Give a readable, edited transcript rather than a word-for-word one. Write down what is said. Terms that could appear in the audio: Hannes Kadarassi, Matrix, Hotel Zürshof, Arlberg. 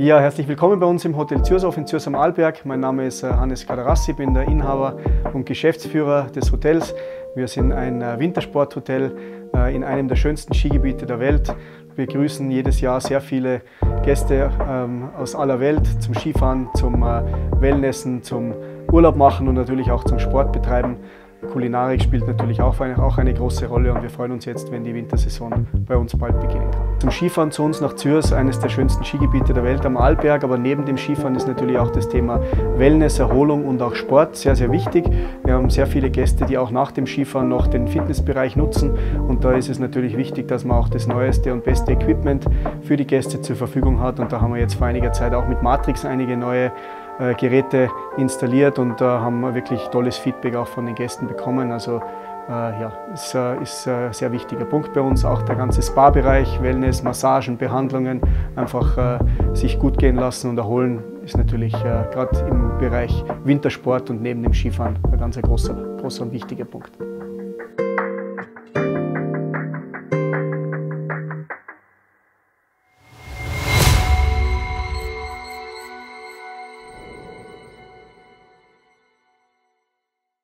Ja, herzlich willkommen bei uns im Hotel Zürshof in Zürs am Arlberg. Mein Name ist Hannes Kadarassi, bin der Inhaber und Geschäftsführer des Hotels. Wir sind ein Wintersporthotel in einem der schönsten Skigebiete der Welt. Wir begrüßen jedes Jahr sehr viele Gäste aus aller Welt zum Skifahren, zum Wellnessen, zum Urlaub machen und natürlich auch zum Sport betreiben. Kulinarik spielt natürlich auch eine große Rolle und wir freuen uns jetzt, wenn die Wintersaison bei uns bald beginnen kann. Zum Skifahren zu uns nach Zürs, eines der schönsten Skigebiete der Welt am Arlberg, aber neben dem Skifahren ist natürlich auch das Thema Wellness, Erholung und auch Sport sehr, sehr wichtig. Wir haben sehr viele Gäste, die auch nach dem Skifahren noch den Fitnessbereich nutzen und da ist es natürlich wichtig, dass man auch das neueste und beste Equipment für die Gäste zur Verfügung hat und da haben wir jetzt vor einiger Zeit auch mit Matrix einige neue Geräte installiert und haben wirklich tolles Feedback auch von den Gästen bekommen. Also ja, ist ein sehr wichtiger Punkt bei uns. Auch der ganze Spa-Bereich, Wellness, Massagen, Behandlungen, einfach sich gut gehen lassen und erholen ist natürlich gerade im Bereich Wintersport und neben dem Skifahren ein ganz großer und wichtiger Punkt.